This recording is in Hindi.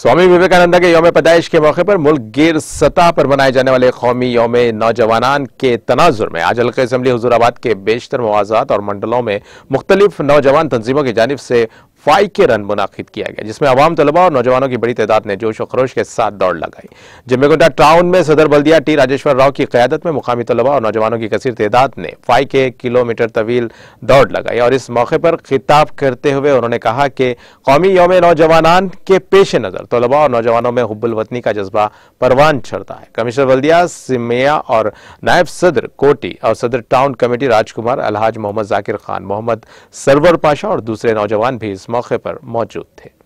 स्वामी विवेकानंद के यौम पैदाइश के मौके पर मुल्क गीर सतह पर मनाए जाने वाले कौमी यौम नौजवानान के तनाजुर में आज हल्का असम्बली हुज़ूराबाद के बेशतर मवाज़ात और मंडलों में मुख्तलिफ नौजवान तंजीमों की जानिब से फाइव के रन मुनाकिद किया गया, जिसमें अवाम तलबा और नौजवानों की बड़ी तादाद ने जोश व खरोश के साथ दौड़ लगाई। जम्मीकुंटा टाउन में सदर बल्दिया टी राजेश्वर राव की क़यादत में मुकामी तलबा और नौजवानों की कसीर तादाद ने 5 किलोमीटर तवील दौड़ लगाई और इस मौके पर खिताब करते हुए उन्होंने कहा कि कौमी यौम नौजवानान के पेश नज़र तलबा और नौजवानों में हुब्बुल वतनी का जज्बा परवान चढ़ता है। कमिश्नर बल्दिया सिमिया और नायब सदर कोटी और सदर टाउन कमेटी राजकुमार अलहाज मोहम्मद जाकिर खान, मोहम्मद सरवर पाशा और दूसरे नौजवान भी मौके पर मौजूद थे।